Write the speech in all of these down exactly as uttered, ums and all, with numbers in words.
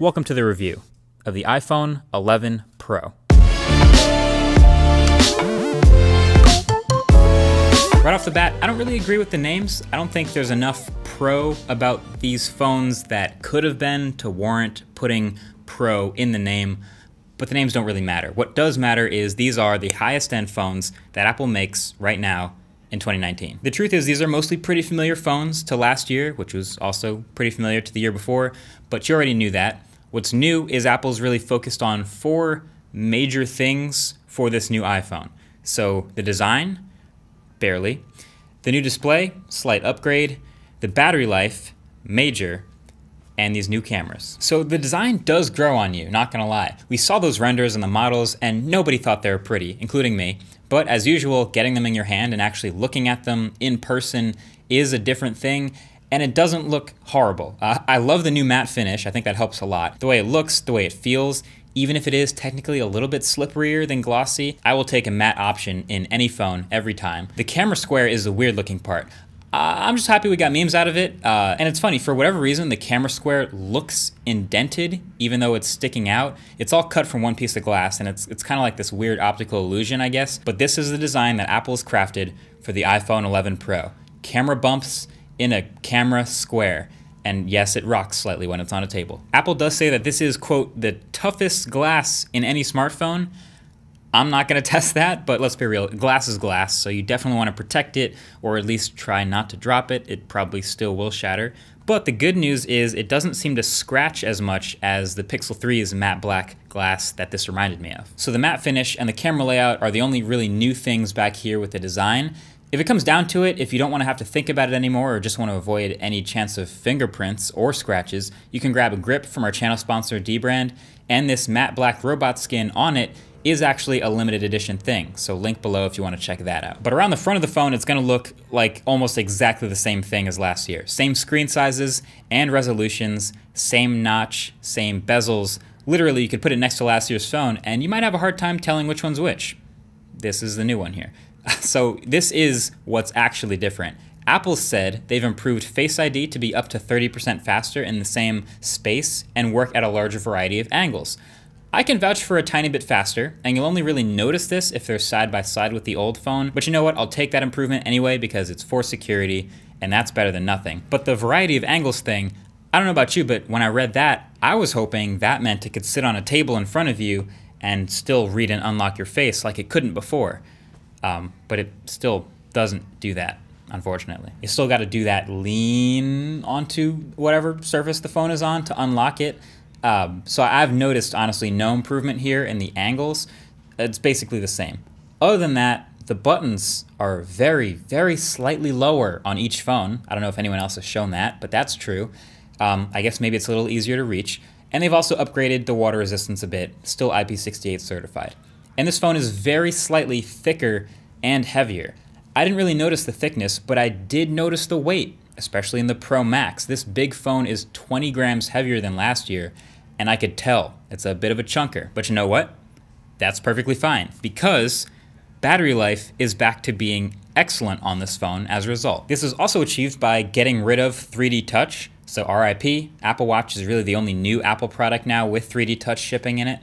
Welcome to the review of the iPhone eleven Pro. Right off the bat, I don't really agree with the names. I don't think there's enough Pro about these phones that could have been to warrant putting Pro in the name, but the names don't really matter. What does matter is these are the highest end phones that Apple makes right now in twenty nineteen. The truth is these are mostly pretty familiar phones to last year, which was also pretty familiar to the year before, but you already knew that. What's new is Apple's really focused on four major things for this new iPhone. So the design, barely. The new display, slight upgrade. The battery life, major. And these new cameras. So the design does grow on you, not gonna lie. We saw those renders and the models and nobody thought they were pretty, including me. But as usual, getting them in your hand and actually looking at them in person is a different thing, and it doesn't look horrible. Uh, I love the new matte finish. I think that helps a lot. The way it looks, the way it feels, even if it is technically a little bit slipperier than glossy, I will take a matte option in any phone every time. The camera square is the weird looking part. Uh, I'm just happy we got memes out of it. Uh, and it's funny, for whatever reason, the camera square looks indented, even though it's sticking out. It's all cut from one piece of glass, and it's, it's kind of like this weird optical illusion, I guess. But this is the design that Apple's crafted for the iPhone eleven Pro. Camera bumps in a camera square. And yes, it rocks slightly when it's on a table. Apple does say that this is, quote, the toughest glass in any smartphone. I'm not gonna test that, but let's be real, glass is glass, so you definitely wanna protect it, or at least try not to drop it. It probably still will shatter. But the good news is it doesn't seem to scratch as much as the Pixel three's matte black glass that this reminded me of. So the matte finish and the camera layout are the only really new things back here with the design. If it comes down to it, if you don't want to have to think about it anymore or just want to avoid any chance of fingerprints or scratches, you can grab a grip from our channel sponsor, dbrand, and this matte black robot skin on it is actually a limited edition thing. So link below if you want to check that out. But around the front of the phone, it's going to look like almost exactly the same thing as last year. Same screen sizes and resolutions, same notch, same bezels. Literally, you could put it next to last year's phone and you might have a hard time telling which one's which. This is the new one here. So this is what's actually different. Apple said they've improved Face I D to be up to thirty percent faster in the same space and work at a larger variety of angles. I can vouch for a tiny bit faster, and you'll only really notice this if they're side by side with the old phone, but you know what, I'll take that improvement anyway because it's for security, and that's better than nothing. But the variety of angles thing, I don't know about you, but when I read that, I was hoping that meant it could sit on a table in front of you and still read and unlock your face like it couldn't before. Um, but it still doesn't do that, unfortunately. You still gotta do that lean onto whatever surface the phone is on to unlock it. Um, so I've noticed, honestly, no improvement here in the angles. It's basically the same. Other than that, the buttons are very, very slightly lower on each phone. I don't know if anyone else has shown that, but that's true. Um, I guess maybe it's a little easier to reach. And they've also upgraded the water resistance a bit, still I P sixty-eight certified. And this phone is very slightly thicker and heavier. I didn't really notice the thickness, but I did notice the weight, especially in the Pro Max. This big phone is twenty grams heavier than last year, and I could tell it's a bit of a chunker. But you know what? That's perfectly fine, because battery life is back to being excellent on this phone as a result. This is also achieved by getting rid of three D Touch, so R I P. Apple Watch is really the only new Apple product now with three D Touch shipping in it.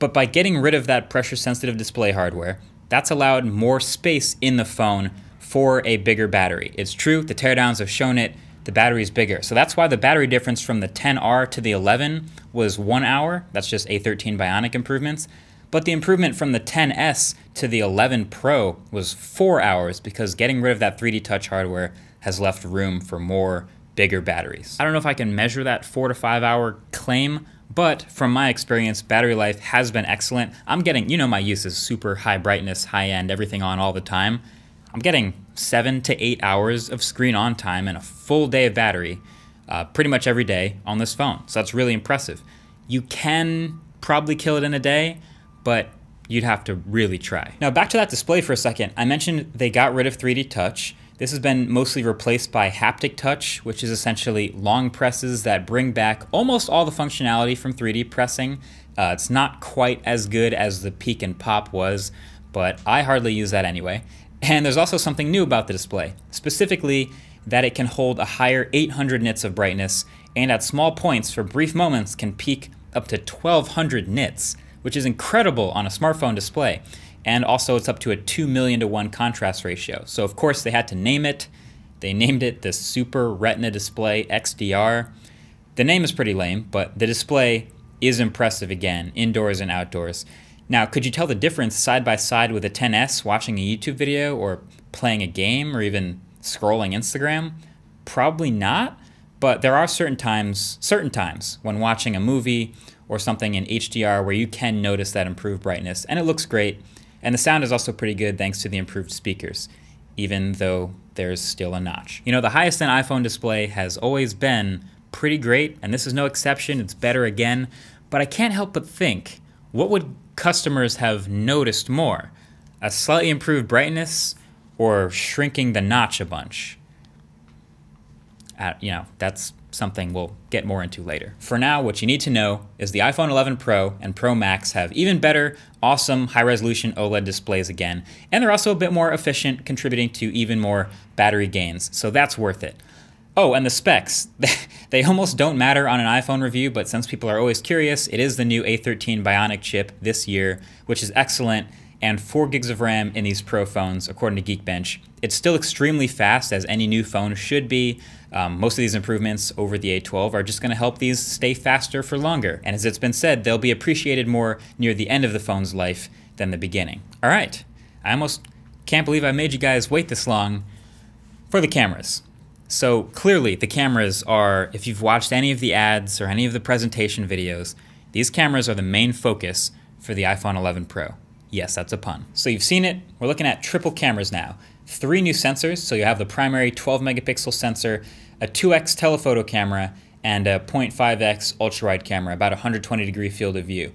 But by getting rid of that pressure-sensitive display hardware, that's allowed more space in the phone for a bigger battery. It's true, the teardowns have shown it, the battery's bigger. So that's why the battery difference from the ten R to the eleven was one hour. That's just A thirteen Bionic improvements. But the improvement from the ten S to the eleven Pro was four hours because getting rid of that three D Touch hardware has left room for more bigger batteries. I don't know if I can measure that four to five hour claim, but from my experience, battery life has been excellent. I'm getting, you know my use is super high brightness, high end, everything on all the time. I'm getting seven to eight hours of screen on time and a full day of battery uh, pretty much every day on this phone. So that's really impressive. You can probably kill it in a day, but you'd have to really try. Now back to that display for a second. I mentioned they got rid of three D Touch. This has been mostly replaced by Haptic Touch, which is essentially long presses that bring back almost all the functionality from three D pressing. Uh, it's not quite as good as the peak and pop was, but I hardly use that anyway. And there's also something new about the display, specifically that it can hold a higher eight hundred nits of brightness and at small points for brief moments can peak up to twelve hundred nits, which is incredible on a smartphone display. And also it's up to a two million to one contrast ratio. So of course they had to name it. They named it the Super Retina Display X D R. The name is pretty lame, but the display is impressive again, indoors and outdoors. Now, could you tell the difference side by side with a ten S watching a YouTube video or playing a game or even scrolling Instagram? Probably not, but there are certain times, certain times when watching a movie or something in H D R where you can notice that improved brightness, and it looks great. And the sound is also pretty good thanks to the improved speakers, even though there's still a notch. You know, the highest end iPhone display has always been pretty great, and this is no exception. It's better again, but I can't help but think, what would customers have noticed more? A slightly improved brightness or shrinking the notch a bunch? Uh, you know, that's something we'll get more into later. For now, what you need to know is the iPhone eleven Pro and Pro Max have even better, awesome high-resolution OLED displays again, and they're also a bit more efficient, contributing to even more battery gains, so that's worth it. Oh, and the specs. They almost don't matter on an iPhone review, but since people are always curious, it is the new A thirteen Bionic chip this year, which is excellent, and four gigs of RAM in these Pro phones, according to Geekbench. It's still extremely fast, as any new phone should be. Um, most of these improvements over the A twelve are just gonna help these stay faster for longer. And as it's been said, they'll be appreciated more near the end of the phone's life than the beginning. All right, I almost can't believe I made you guys wait this long for the cameras. So clearly the cameras are, if you've watched any of the ads or any of the presentation videos, these cameras are the main focus for the iPhone eleven Pro. Yes, that's a pun. So you've seen it, we're looking at triple cameras now. Three new sensors, so you have the primary twelve megapixel sensor, a two X telephoto camera, and a point five X ultra-wide camera, about one hundred twenty degree field of view.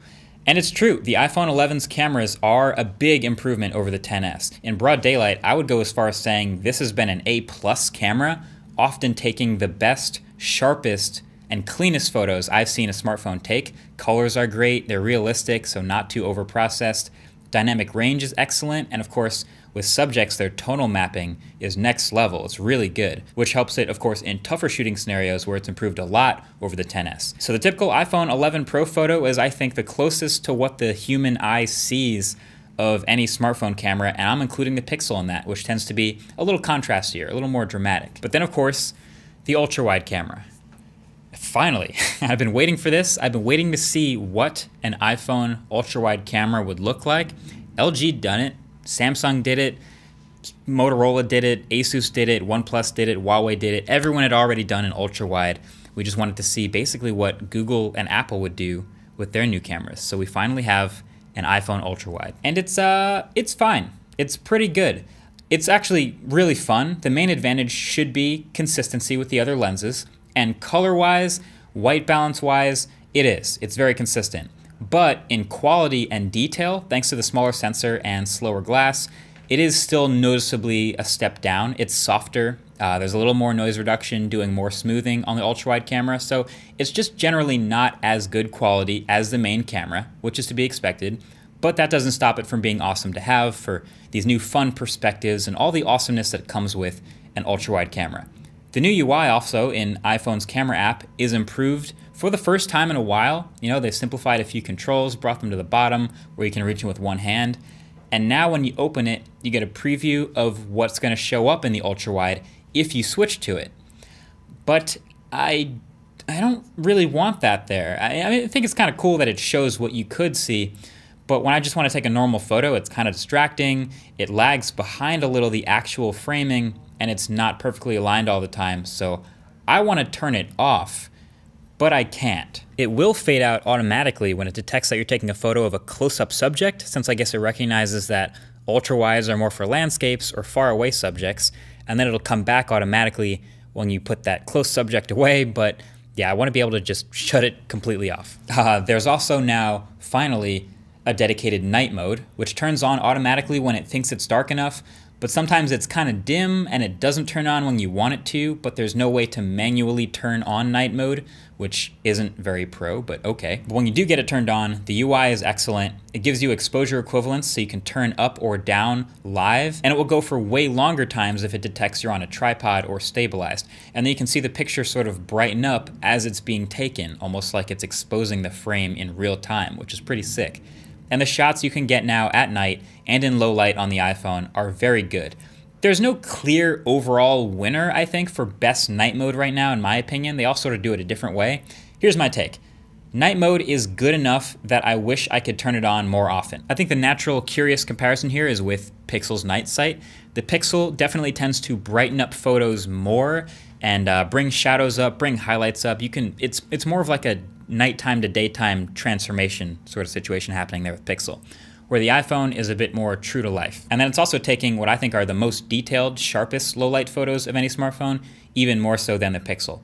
And it's true, the iPhone eleven's cameras are a big improvement over the ten S. In broad daylight, I would go as far as saying this has been an A plus camera, often taking the best, sharpest, and cleanest photos I've seen a smartphone take. Colors are great, they're realistic, so not too overprocessed. Dynamic range is excellent, and of course, with subjects, their tonal mapping is next level. It's really good, which helps it, of course, in tougher shooting scenarios where it's improved a lot over the ten S. So the typical iPhone eleven Pro photo is, I think, the closest to what the human eye sees of any smartphone camera, and I'm including the Pixel in that, which tends to be a little contrastier, a little more dramatic. But then, of course, the ultra-wide camera. Finally, I've been waiting for this. I've been waiting to see what an iPhone ultra-wide camera would look like. L G done it, Samsung did it, Motorola did it, Asus did it, OnePlus did it, Huawei did it. Everyone had already done an ultra-wide. We just wanted to see basically what Google and Apple would do with their new cameras. So we finally have an iPhone ultra-wide. And it's, uh, it's fine. It's pretty good. It's actually really fun. The main advantage should be consistency with the other lenses. And color-wise, white balance-wise, it is. It's very consistent. But in quality and detail, thanks to the smaller sensor and slower glass, it is still noticeably a step down. It's softer. Uh, there's a little more noise reduction, doing more smoothing on the ultra-wide camera. So it's just generally not as good quality as the main camera, which is to be expected. But that doesn't stop it from being awesome to have for these new fun perspectives and all the awesomeness that comes with an ultra-wide camera. The new U I also in iPhone's camera app is improved for the first time in a while. You know, they simplified a few controls, brought them to the bottom where you can reach them with one hand. And now when you open it, you get a preview of what's gonna show up in the ultra-wide if you switch to it. But I, I don't really want that there. I, I, mean, I think it's kind of cool that it shows what you could see, but when I just wanna take a normal photo, it's kind of distracting. It lags behind a little the actual framing, and it's not perfectly aligned all the time, so I want to turn it off, but I can't. It will fade out automatically when it detects that you're taking a photo of a close-up subject, since I guess it recognizes that ultra-wides are more for landscapes or far-away subjects, and then it'll come back automatically when you put that close subject away, but yeah, I want to be able to just shut it completely off. Uh, there's also now, finally, a dedicated night mode, which turns on automatically when it thinks it's dark enough, but sometimes it's kind of dim and it doesn't turn on when you want it to, but there's no way to manually turn on night mode, which isn't very pro, but okay. But when you do get it turned on, the U I is excellent. It gives you exposure equivalence so you can turn up or down live, and it will go for way longer times if it detects you're on a tripod or stabilized. And then you can see the picture sort of brighten up as it's being taken, almost like it's exposing the frame in real time, which is pretty sick. And the shots you can get now at night and in low light on the iPhone are very good. There's no clear overall winner, I think, for best night mode right now, in my opinion. They all sort of do it a different way. Here's my take. Night mode is good enough that I wish I could turn it on more often. I think the natural curious comparison here is with Pixel's Night Sight. The Pixel definitely tends to brighten up photos more and uh, bring shadows up, bring highlights up. You can, it's, it's more of like a nighttime to daytime transformation sort of situation happening there with Pixel, where the iPhone is a bit more true to life. And then it's also taking what I think are the most detailed, sharpest low light photos of any smartphone, even more so than the Pixel.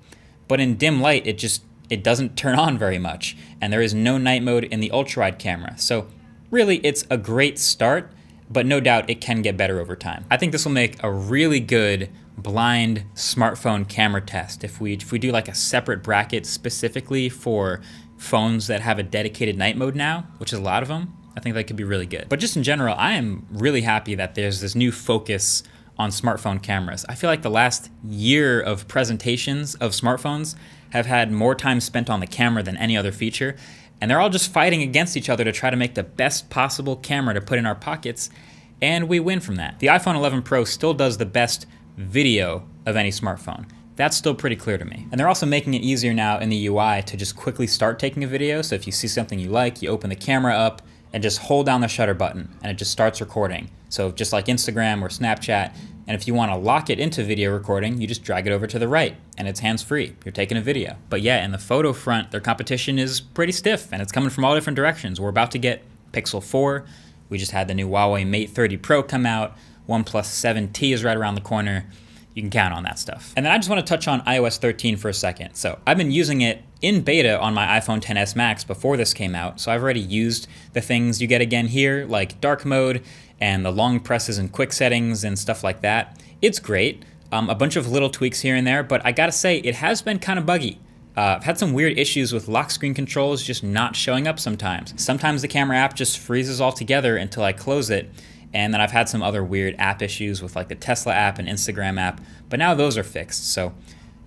But in dim light, it just, it doesn't turn on very much. And there is no night mode in the ultra wide camera. So really it's a great start, but no doubt it can get better over time. I think this will make a really good blind smartphone camera test. If we, if we do like a separate bracket specifically for phones that have a dedicated night mode now, which is a lot of them, I think that could be really good. But just in general, I am really happy that there's this new focus on smartphone cameras. I feel like the last year of presentations of smartphones have had more time spent on the camera than any other feature. And they're all just fighting against each other to try to make the best possible camera to put in our pockets. And we win from that. The iPhone eleven Pro still does the best video of any smartphone. That's still pretty clear to me. And they're also making it easier now in the U I to just quickly start taking a video. So if you see something you like, you open the camera up and just hold down the shutter button and it just starts recording. So just like Instagram or Snapchat. And if you want to lock it into video recording, you just drag it over to the right and it's hands-free. You're taking a video. But yeah, in the photo front, their competition is pretty stiff and it's coming from all different directions. We're about to get Pixel four. We just had the new Huawei Mate thirty Pro come out. OnePlus seven T is right around the corner. You can count on that stuff. And then I just want to touch on iOS thirteen for a second. So I've been using it in beta on my iPhone ten S Max before this came out. So I've already used the things you get again here, like dark mode and the long presses and quick settings and stuff like that. It's great. Um, a bunch of little tweaks here and there, but I gotta say it has been kind of buggy. Uh, I've had some weird issues with lock screen controls just not showing up sometimes. Sometimes the camera app just freezes altogether until I close it. And then I've had some other weird app issues with like the Tesla app and Instagram app, but now those are fixed. So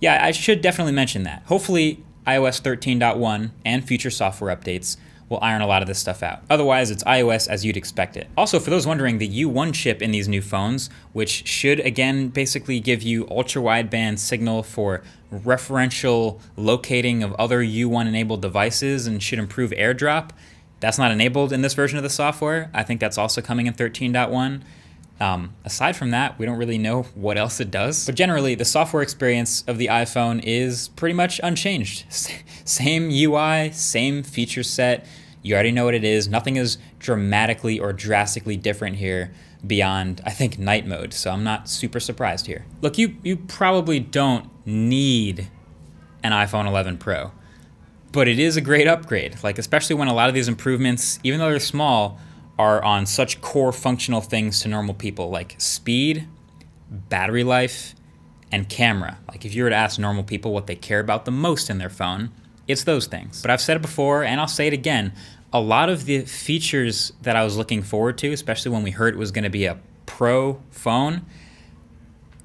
yeah, I should definitely mention that. Hopefully iOS thirteen point one and future software updates will iron a lot of this stuff out. Otherwise, it's iOS as you'd expect it. Also, for those wondering, the U one chip in these new phones, which should again basically give you ultra wideband signal for referential locating of other U one enabled devices and should improve AirDrop. That's not enabled in this version of the software. I think that's also coming in thirteen point one. Um, aside from that, we don't really know what else it does. But generally, the software experience of the iPhone is pretty much unchanged. Same U I, same feature set. You already know what it is. Nothing is dramatically or drastically different here beyond, I think, night mode. So I'm not super surprised here. Look, you, you probably don't need an iPhone eleven Pro, but it is a great upgrade. Like, especially when a lot of these improvements, even though they're small, are on such core functional things to normal people, like speed, battery life, and camera. Like, if you were to ask normal people what they care about the most in their phone, it's those things. But I've said it before, and I'll say it again, a lot of the features that I was looking forward to, especially when we heard it was gonna be a pro phone,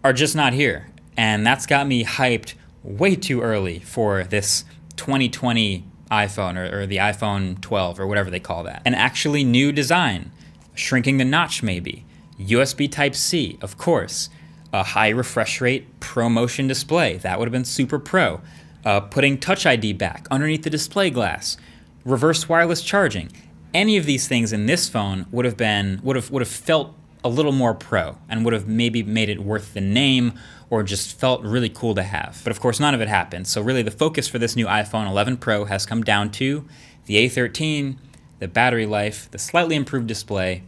are just not here. And that's got me hyped way too early for this twenty twenty iPhone or, or the iPhone twelve or whatever they call that. An actually new design, shrinking the notch maybe, U S B Type C, of course, a high refresh rate ProMotion display, that would have been super pro, uh, putting Touch I D back underneath the display glass, reverse wireless charging. Any of these things in this phone would have been, would have, would have felt a little more pro and would have maybe made it worth the name or just felt really cool to have. But of course, none of it happened. So really the focus for this new iPhone eleven Pro has come down to the A thirteen, the battery life, the slightly improved display,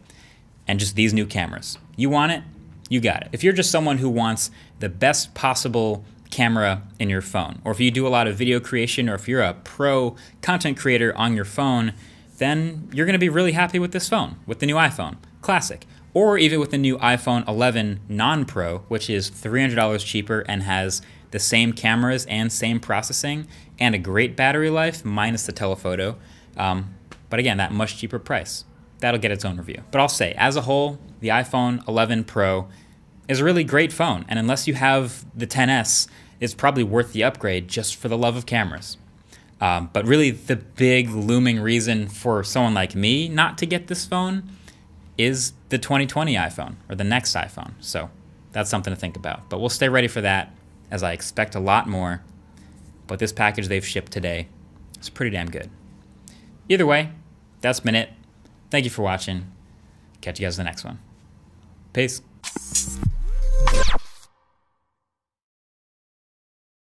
and just these new cameras. You want it? You got it. If you're just someone who wants the best possible camera in your phone, or if you do a lot of video creation, or if you're a pro content creator on your phone, then you're gonna be really happy with this phone, with the new iPhone. Classic. or even with the new iPhone eleven non-Pro, which is three hundred dollars cheaper and has the same cameras and same processing and a great battery life minus the telephoto. Um, but again, that much cheaper price. That'll get its own review. But I'll say, as a whole, the iPhone eleven Pro is a really great phone. And unless you have the X S, it's probably worth the upgrade just for the love of cameras. Um, but really the big looming reason for someone like me not to get this phone is the twenty twenty iPhone or the next iPhone. So that's something to think about. But we'll stay ready for that, as I expect a lot more. But this package they've shipped today is pretty damn good. Either way, that's been it. Thank you for watching. Catch you guys in the next one. Peace.